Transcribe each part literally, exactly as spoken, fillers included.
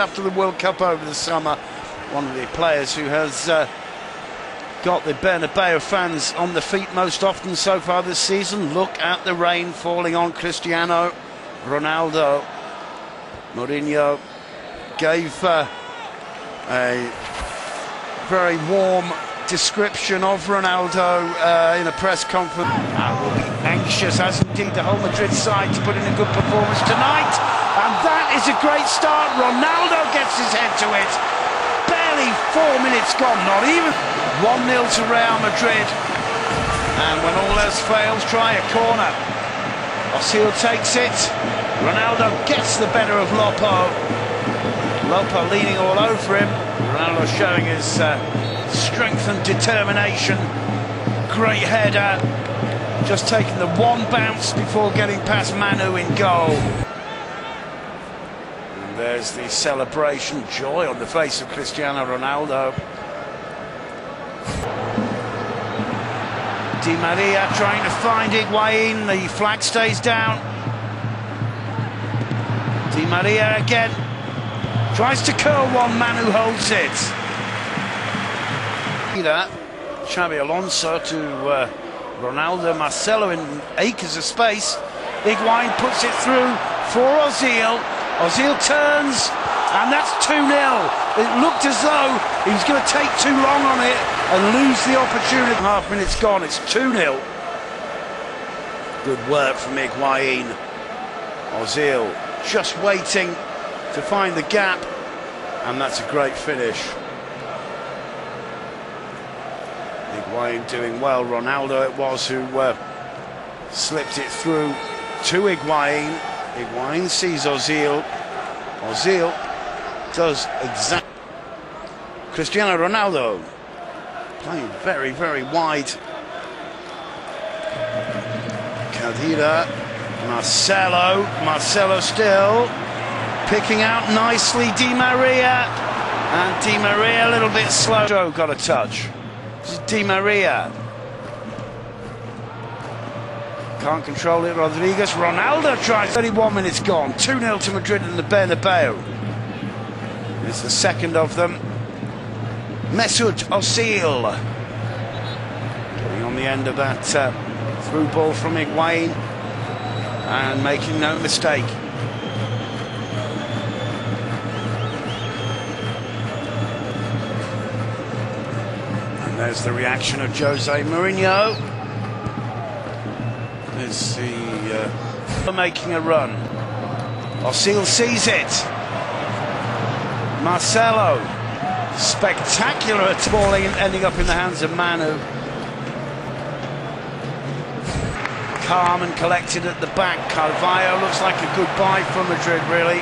after the World Cup over the summer. One of the players who has uh, got the Bernabeu fans on the feet most often so far this season. Look at the rain falling on Cristiano Ronaldo. Mourinho gave uh, a very warm description of Ronaldo uh, in a press conference. I will be anxious, as indeed the whole Madrid side, to put in a good performance tonight. And that is a great start. Ronaldo gets his head to it. Barely four minutes gone, not even. one nil to Real Madrid. And when all else fails, try a corner. Ozil takes it. Ronaldo gets the better of Lopo. Lopo leaning all over him. Ronaldo showing his Uh, strength and determination. Great header, just taking the one bounce before getting past Manu in goal. And there's the celebration, joy on the face of Cristiano Ronaldo. Di Maria trying to find Higuain, the flag stays down. Di Maria again, tries to curl one, Manu holds it. Xabi Alonso to uh, Ronaldo, Marcelo in acres of space. Higuain puts it through for Ozil. Ozil turns, and that's two nil. It looked as though he was going to take too long on it and lose the opportunity. Half minute's gone, it's two nil. Good work from Higuain. Ozil just waiting to find the gap, and that's a great finish. Higuain doing well. Ronaldo it was who uh, slipped it through to Higuain. Higuain sees Ozil. Ozil does exactly. Cristiano Ronaldo playing very, very wide. Khedira, Marcelo, Marcelo still picking out nicely Di Maria, and Di Maria a little bit slow. Joe got a touch. Di Maria can't control it. Rodriguez. Ronaldo tries. thirty-one minutes gone. two nil to Madrid and the Bernabeu. It's the second of them. Mesut Ozil getting on the end of that uh, through ball from Higuain and making no mistake. There's the reaction of Jose Mourinho. There's the uh, making a run. Ozil sees it. Marcelo, spectacular at balling and ending up in the hands of Manu. Calm and collected at the back. Carvalho looks like a good buy from Madrid, really.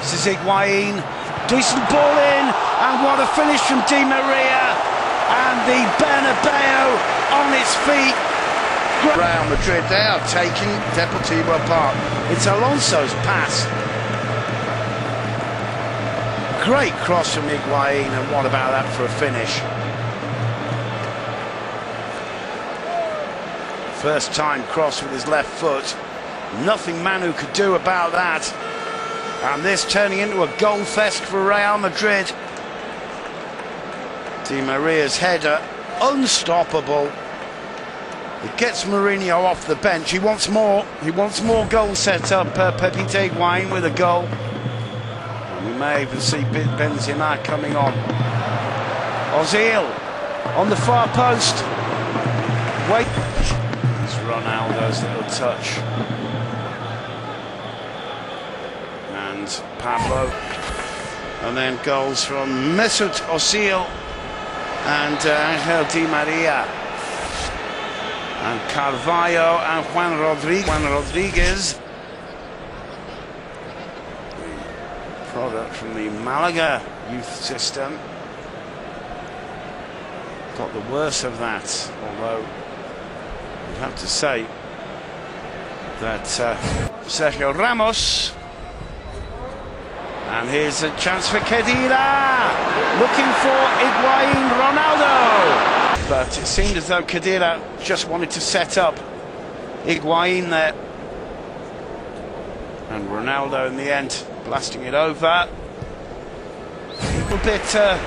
This is Higuain. Decent ball in, and what a finish from Di Maria. And the Bernabeu on its feet. Real Madrid, they are taking Deportivo apart. It's Alonso's pass. Great cross from Higuain, and what about that for a finish? First time cross with his left foot. Nothing Manu could do about that. And this turning into a goal fest for Real Madrid. Di Maria's header, unstoppable. It gets Mourinho off the bench. He wants more. He wants more goals set up. Uh, Pepe Higuain with a goal. And we may even see Benzema coming on. Ozil on the far post. Wait. It's Ronaldo's little touch. And Pablo. And then goals from Mesut Ozil. And uh, Angel Di Maria, and Carvalho, and Juan Rodriguez. Juan Rodriguez, the product from the Malaga youth system, got the worst of that. Although you have to say that uh, Sergio Ramos. And here's a chance for Khedira, looking for Higuain. Ronaldo. But it seemed as though Khedira just wanted to set up Higuain there. And Ronaldo in the end blasting it over. little bit uh,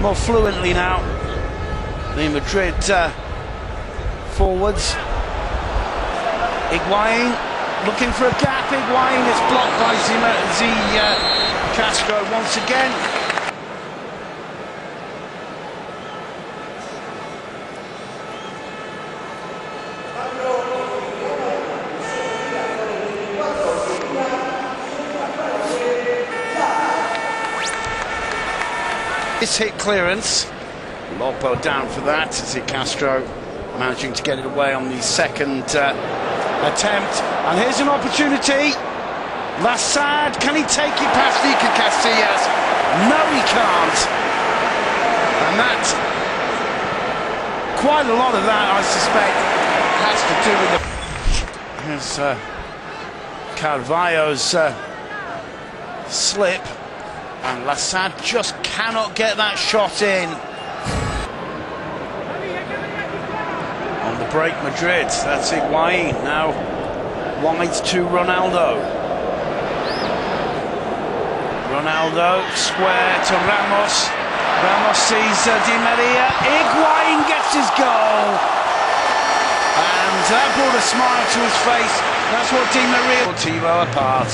more fluently now. The Madrid uh, forwards. Higuain looking for a gap. Higuain is blocked by Zima, Ze uh, Castro once again. This hit clearance. Lopo down for that. Ze Castro managing to get it away on the second uh, attempt. And here's an opportunity. Lassad, can he take it past Nico Castillas? No, he can't. And that, quite a lot of that, I suspect, has to do with the... Here's uh, Carvalho's uh, slip. And Lassad just cannot get that shot in. On the break, Madrid. That's it, Higuain. Now wide to Ronaldo. Ronaldo square to Ramos. Ramos sees uh, Di Maria. Higuain gets his goal. And that brought a smile to his face. That's what Di Maria... Deportivo apart.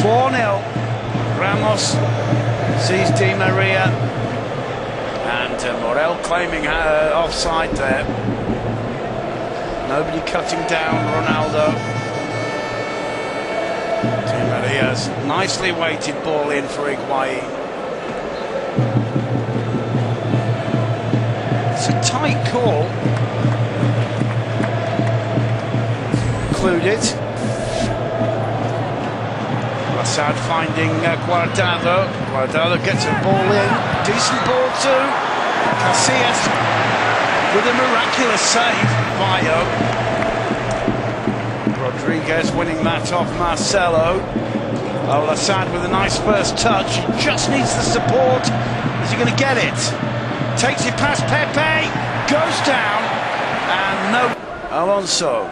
four nil, Ramos sees Di Maria, and uh, Morel claiming uh, offside there. Nobody cutting down Ronaldo. Di Maria's nicely weighted ball in for Higuain. It's a tight call. Included. Lassad finding uh, Guardado. Guardado gets a ball in. Decent ball too. Casillas with a miraculous save. Bayo. Rodriguez winning that off Marcelo. Oh, Lassad with a nice first touch. He just needs the support. Is he going to get it? Takes it past Pepe. Goes down. And no. Alonso.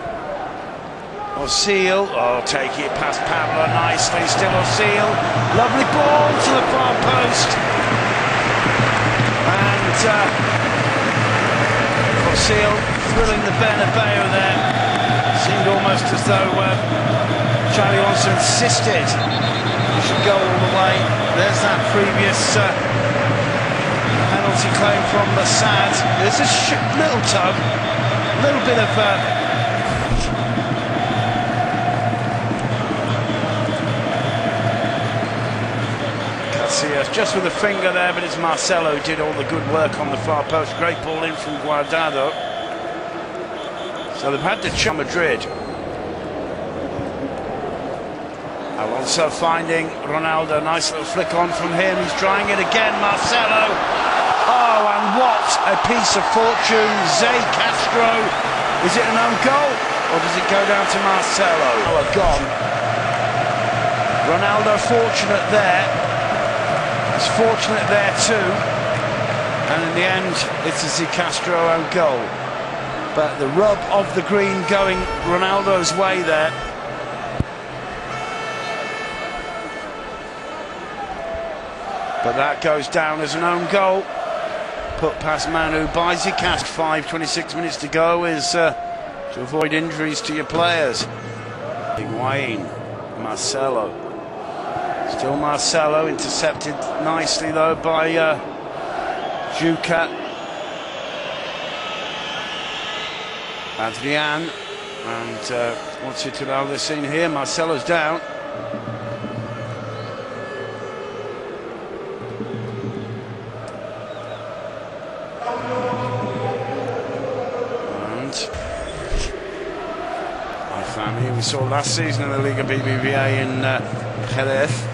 Ozil, oh, take it past Pablo nicely, still Ozil, lovely ball to the far post, and uh, Ozil thrilling the Bernabeu there. Seemed almost as though uh, Xabi Alonso insisted he should go all the way. There's that previous uh, penalty claim from Lassad. There's a sh little tug, a little bit of... Uh, just with a finger there, but it's Marcelo who did all the good work on the far post. Great ball in from Guardado. So they've had to chop Madrid. Alonso finding Ronaldo. Nice little flick on from him. He's trying it again, Marcelo. Oh, and what a piece of fortune. Ze Castro. Is it an own goal, or does it go down to Marcelo? Oh, gone. Ronaldo fortunate there. It's fortunate there too, and in the end it's a Ze Castro own goal, but the rub of the green going Ronaldo's way there. But that goes down as an own goal, put past Manu by Ze Castro. five twenty-six minutes to go is uh, to avoid injuries to your players. Higuain, Marcelo. Still Marcelo, intercepted nicely though by uh, Juca. Adrian, and uh, what's Iturralde seen here? Marcelo's down. And my family, we saw last season in the Liga B B V A in uh, Jerez.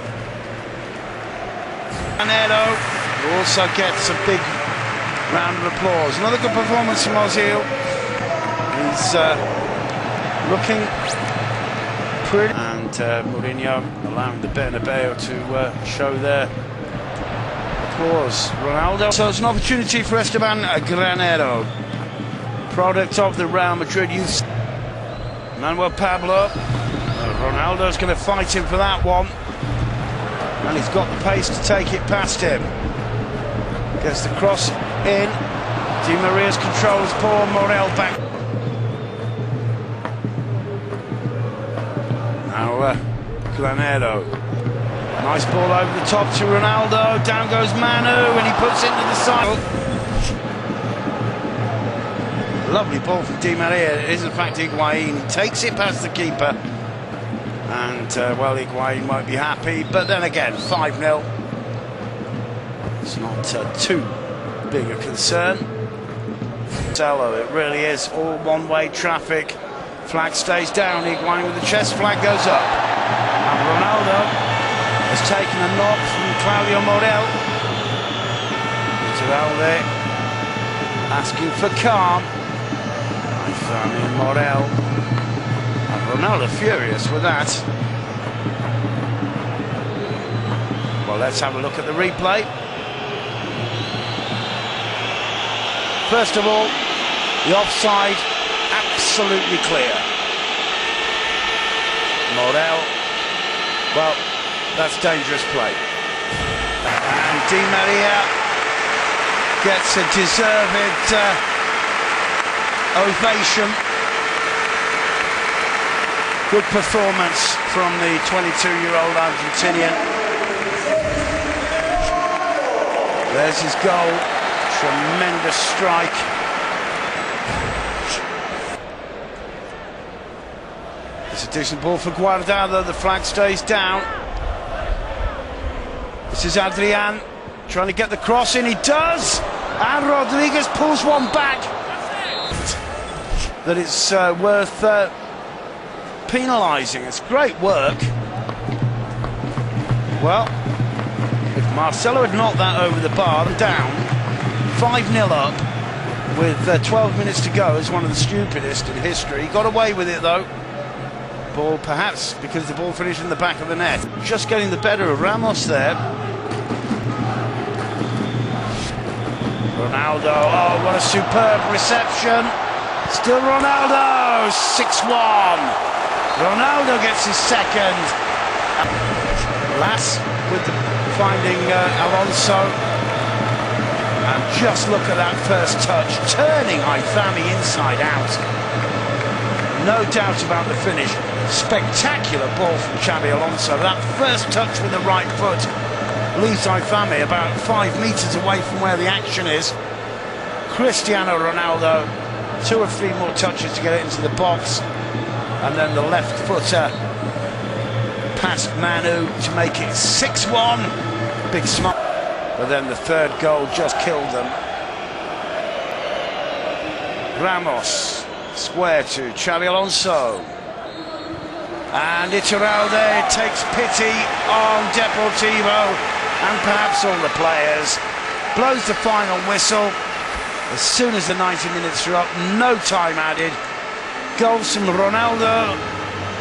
Granero also gets a big round of applause. Another good performance from Ozil. He's uh, looking pretty. And uh, Mourinho allowing the Bernabeu to uh, show their applause. Ronaldo. So it's an opportunity for Esteban Granero, product of the Real Madrid youth. Manuel Pablo. Uh, Ronaldo's going to fight him for that one. and he's got the pace to take it past him. Gets the cross in. Di Maria's control is poor. Morel back. Now uh, Granero. Nice ball over the top to Ronaldo. Down goes Manu, and he puts it to the side. Lovely ball from Di Maria. It is in fact Higuain. He takes it past the keeper. And, uh, well, Higuain won't be happy, but then again, five nil. It's not uh, too big a concern. Marcelo, it really is all one-way traffic. Flag stays down, Higuain with the chest, flag goes up. And Ronaldo has taken a knock from Claudio Morel. Iturralde asking for calm. And Morel. Ronaldo furious with that. Well, let's have a look at the replay. First of all, the offside absolutely clear. Morel, well, that's dangerous play. And Di Maria gets a deserved uh, ovation. Good performance from the twenty-two-year-old Argentinian. There's his goal. Tremendous strike. It's a decent ball for Guardado. The flag stays down. This is Adrian trying to get the cross in. He does. And Rodriguez pulls one back. That it's uh, worth... Uh, penalising. It's great work. Well, if Marcelo had knocked that over the bar and down, five nil up with uh, twelve minutes to go, is one of the stupidest in history. He got away with it though. Ball perhaps because the ball finished in the back of the net. Just getting the better of Ramos there. Ronaldo, oh what a superb reception. Still Ronaldo, six one. Ronaldo gets his second. Lass with the finding uh, Alonso. And just look at that first touch. Turning Ifami inside out. No doubt about the finish. Spectacular ball from Xabi Alonso. That first touch with the right foot leaves Ifami about five metres away from where the action is. Cristiano Ronaldo. Two or three more touches to get it into the box. And then the left footer past Manu to make it six one. Big smile. But then the third goal just killed them. Ramos square to Xabi Alonso. And Iturralde takes pity on Deportivo and perhaps all the players. Blows the final whistle. As soon as the ninety minutes are up, no time added. Goals from Ronaldo,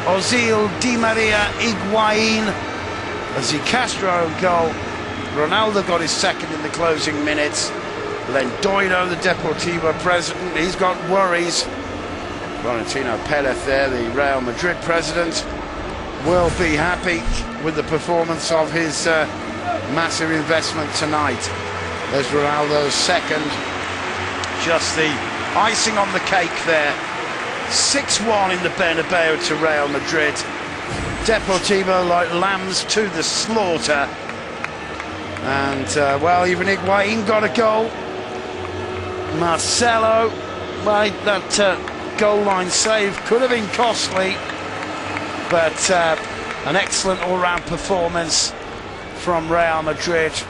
Ozil, Di Maria, Higuain, Ze Castro goal. Ronaldo got his second in the closing minutes. Lendoiro, the Deportivo president, he's got worries. Florentino Perez there, the Real Madrid president, will be happy with the performance of his uh, massive investment tonight. There's Ronaldo's second, just the icing on the cake there. six one in the Bernabeu to Real Madrid. Deportivo like lambs to the slaughter. And, uh, well, even Higuain got a goal. Marcelo, well, that uh, goal line save could have been costly. But uh, an excellent all-round performance from Real Madrid.